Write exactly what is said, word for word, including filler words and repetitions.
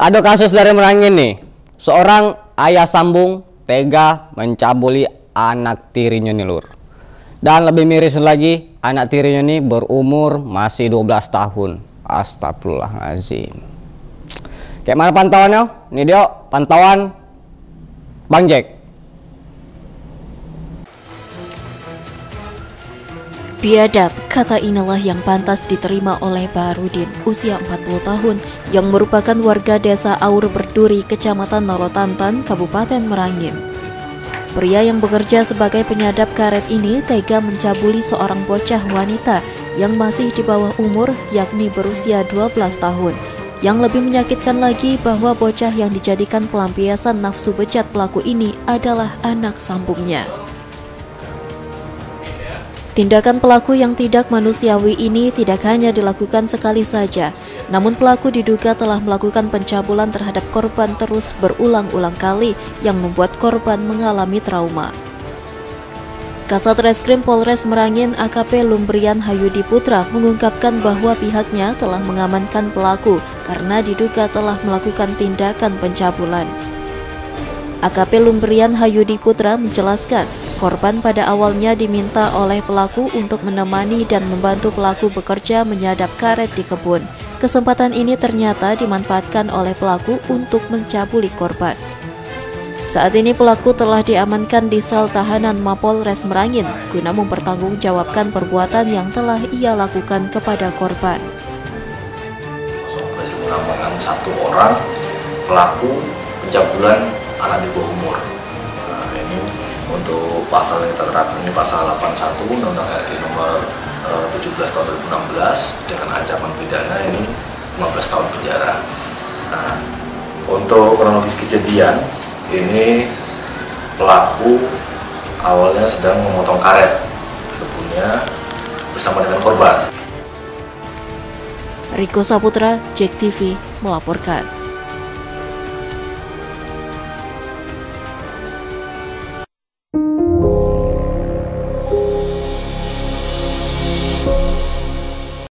Ada kasus dari Merangin nih. Seorang ayah sambung tega mencabuli anak tirinya nih lur. Dan lebih miris lagi, anak tirinya nih berumur masih dua belas tahun. Astagfirullahaladzim. Kayak mana pantauannya? Ini dia pantauan Bang Jack. Biadab, kata inilah yang pantas diterima oleh Baharudin, usia empat puluh tahun, yang merupakan warga desa Aur Berduri, kecamatan Nolotantan, Kabupaten Merangin. Pria yang bekerja sebagai penyadap karet ini tega mencabuli seorang bocah wanita yang masih di bawah umur, yakni berusia dua belas tahun. Yang lebih menyakitkan lagi bahwa bocah yang dijadikan pelampiasan nafsu bejat pelaku ini adalah anak sambungnya. Tindakan pelaku yang tidak manusiawi ini tidak hanya dilakukan sekali saja, namun pelaku diduga telah melakukan pencabulan terhadap korban terus berulang-ulang kali yang membuat korban mengalami trauma. Kasat Reskrim Polres Merangin A K P Lumbrian Hayudi Putra mengungkapkan bahwa pihaknya telah mengamankan pelaku karena diduga telah melakukan tindakan pencabulan. A K P Lumbrian Hayudi Putra menjelaskan, korban pada awalnya diminta oleh pelaku untuk menemani dan membantu pelaku bekerja menyadap karet di kebun. Kesempatan ini ternyata dimanfaatkan oleh pelaku untuk mencabuli korban. Saat ini pelaku telah diamankan di sel tahanan Mapolres Merangin guna mempertanggungjawabkan perbuatan yang telah ia lakukan kepada korban. Mengamankan satu orang pelaku pencabulan anak di bawah umur. Nah, ini untuk pasal yang kita terapkan ini pasal delapan puluh satu Undang-Undang R I nomor tujuh belas tahun dua ribu enam belas dengan ancaman pidana ini lima belas tahun penjara. Nah, untuk kronologis kejadian ini pelaku awalnya sedang memotong karet kebunnya bersama dengan korban. Riko Saputra, Jek T V melaporkan.